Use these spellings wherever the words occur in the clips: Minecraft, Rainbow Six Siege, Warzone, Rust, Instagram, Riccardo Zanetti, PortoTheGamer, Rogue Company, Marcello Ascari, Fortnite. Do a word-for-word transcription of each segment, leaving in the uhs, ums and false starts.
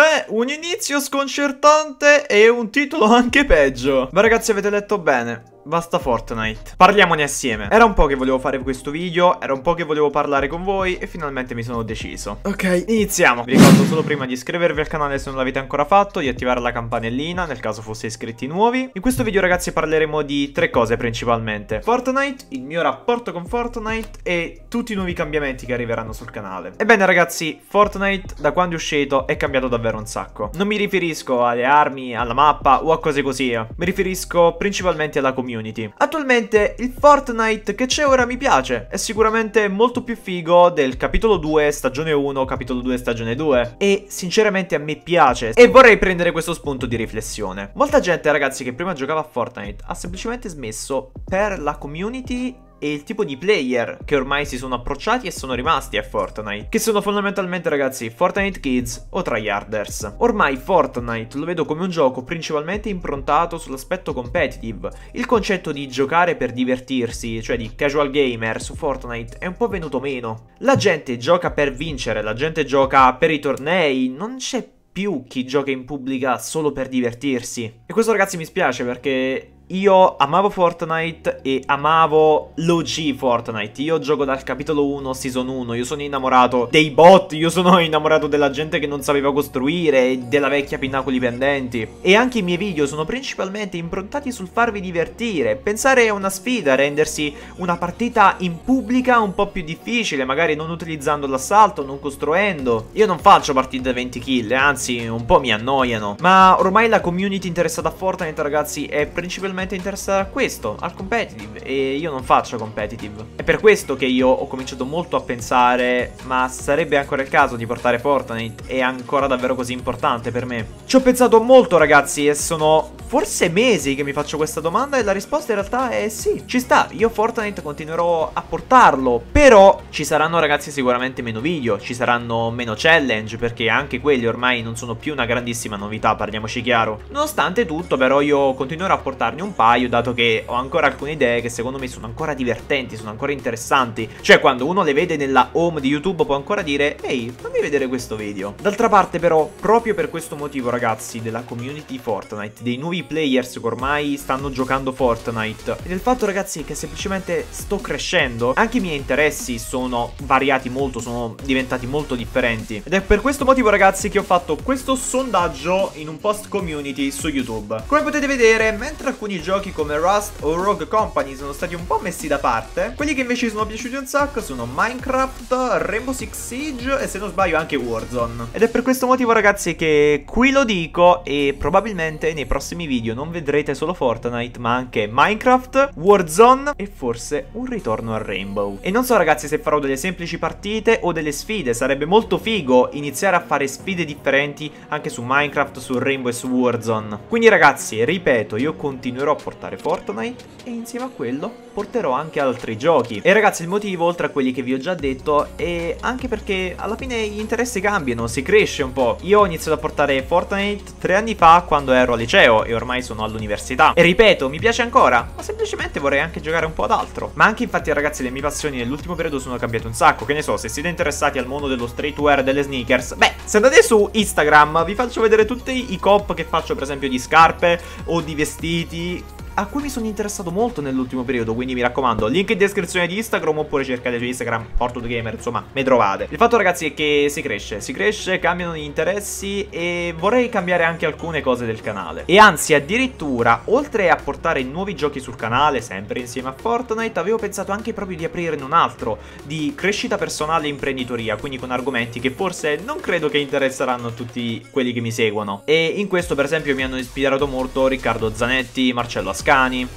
Beh, un inizio sconcertante e un titolo anche peggio. Beh ragazzi, avete letto bene. Basta Fortnite. Parliamone assieme. Era un po' che volevo fare questo video, era un po' che volevo parlare con voi e finalmente mi sono deciso. Ok, iniziamo. Vi ricordo solo prima di iscrivervi al canale se non l'avete ancora fatto, di attivare la campanellina nel caso foste iscritti nuovi. In questo video ragazzi parleremo di tre cose principalmente: Fortnite, il mio rapporto con Fortnite e tutti i nuovi cambiamenti che arriveranno sul canale. Ebbene ragazzi, Fortnite da quando è uscito è cambiato davvero un sacco. Non mi riferisco alle armi, alla mappa o a cose così. Mi riferisco principalmente alla community. Attualmente il Fortnite che c'è ora mi piace, è sicuramente molto più figo del capitolo due stagione uno, capitolo due stagione due e sinceramente a me piace e vorrei prendere questo spunto di riflessione. Molta gente ragazzi che prima giocava a Fortnite ha semplicemente smesso per la community e il tipo di player che ormai si sono approcciati e sono rimasti a Fortnite, che sono fondamentalmente ragazzi Fortnite Kids o tryharders. Ormai Fortnite lo vedo come un gioco principalmente improntato sull'aspetto competitive. Il concetto di giocare per divertirsi, cioè di casual gamer, su Fortnite è un po' venuto meno. La gente gioca per vincere, la gente gioca per i tornei, non c'è più chi gioca in pubblica solo per divertirsi. E questo ragazzi mi spiace perché io amavo Fortnite e amavo l'O G Fortnite. Io gioco dal capitolo uno, season uno. Io sono innamorato dei bot, io sono innamorato della gente che non sapeva costruire, della vecchia pinnacoli pendenti. E anche i miei video sono principalmente improntati sul farvi divertire, pensare a una sfida, rendersi una partita in pubblica un po' più difficile, magari non utilizzando l'assalto, non costruendo. Io non faccio partite da venti kill, anzi un po' mi annoiano. Ma ormai la community interessata a Fortnite ragazzi è principalmente interessata a questo, al competitive, e io non faccio competitive. È per questo che io ho cominciato molto a pensare: ma sarebbe ancora il caso di portare Fortnite? È ancora davvero così importante per me? Ci ho pensato molto ragazzi e sono forse mesi che mi faccio questa domanda e la risposta in realtà è sì, ci sta. Io Fortnite continuerò a portarlo, però ci saranno ragazzi sicuramente meno video, ci saranno meno challenge, perché anche quelli ormai non sono più una grandissima novità, parliamoci chiaro. Nonostante tutto però io continuerò a portarne un un paio, dato che ho ancora alcune idee che secondo me sono ancora divertenti, sono ancora interessanti. Cioè quando uno le vede nella home di YouTube può ancora dire: ehi, fammi vedere questo video. D'altra parte però, proprio per questo motivo ragazzi, della community Fortnite, dei nuovi players che ormai stanno giocando Fortnite e del fatto ragazzi che semplicemente sto crescendo, anche i miei interessi sono variati molto, sono diventati molto differenti. Ed è per questo motivo ragazzi che ho fatto questo sondaggio in un post community su YouTube. Come potete vedere, mentre alcuni giochi come Rust o Rogue Company sono stati un po' messi da parte, quelli che invece sono piaciuti un sacco sono Minecraft, Rainbow Six Siege e se non sbaglio anche Warzone. Ed è per questo motivo ragazzi che qui lo dico e probabilmente nei prossimi video non vedrete solo Fortnite ma anche Minecraft, Warzone e forse un ritorno a Rainbow. E non so ragazzi se farò delle semplici partite o delle sfide. Sarebbe molto figo iniziare a fare sfide differenti anche su Minecraft, su Rainbow e su Warzone. Quindi ragazzi, ripeto, io continuerò a portare Fortnite e insieme a quello porterò anche altri giochi. E ragazzi, il motivo, oltre a quelli che vi ho già detto, è anche perché alla fine gli interessi cambiano, si cresce un po'. Io ho iniziato a portare Fortnite tre anni fa quando ero al liceo e ormai sono all'università. E ripeto, mi piace ancora, ma semplicemente vorrei anche giocare un po' ad altro. Ma anche infatti ragazzi, le mie passioni nell'ultimo periodo sono cambiate un sacco. Che ne so, se siete interessati al mondo dello streetwear e delle sneakers, beh, se andate su Instagram vi faccio vedere tutti i cop che faccio, per esempio di scarpe o di vestiti, a cui mi sono interessato molto nell'ultimo periodo. Quindi mi raccomando, link in descrizione di Instagram, oppure cercate su Instagram PortoTheGamer, insomma mi trovate. Il fatto ragazzi è che si cresce, si cresce, cambiano gli interessi e vorrei cambiare anche alcune cose del canale. E anzi, addirittura, oltre a portare nuovi giochi sul canale sempre insieme a Fortnite, avevo pensato anche proprio di aprirne un altro di crescita personale e imprenditoria, quindi con argomenti che forse non credo che interesseranno a tutti quelli che mi seguono. E in questo per esempio mi hanno ispirato molto Riccardo Zanetti, Marcello Ascari.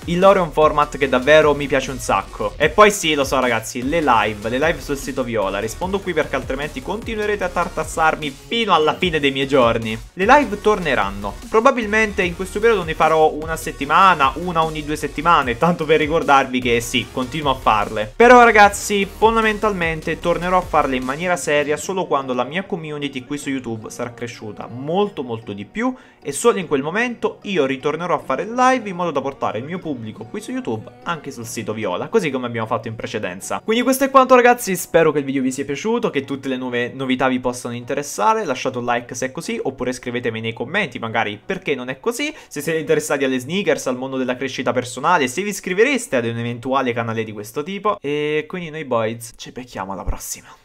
Il loro è un format che davvero mi piace un sacco. E poi sì, lo so ragazzi, le live, le live sul sito Viola. Rispondo qui perché altrimenti continuerete a tartassarmi fino alla fine dei miei giorni. Le live torneranno. Probabilmente in questo periodo ne farò una settimana, una ogni due settimane, tanto per ricordarvi che sì, continuo a farle. Però ragazzi, fondamentalmente tornerò a farle in maniera seria solo quando la mia community qui su YouTube sarà cresciuta molto molto di più, e solo in quel momento io ritornerò a fare live in modo da portare portare il mio pubblico qui su YouTube anche sul sito Viola, così come abbiamo fatto in precedenza. Quindi questo è quanto, ragazzi, spero che il video vi sia piaciuto, che tutte le nuove novità vi possano interessare. Lasciate un like se è così, oppure scrivetemi nei commenti magari perché non è così, se siete interessati alle sneakers, al mondo della crescita personale, se vi iscrivereste ad un eventuale canale di questo tipo. E quindi noi boys ci becchiamo alla prossima.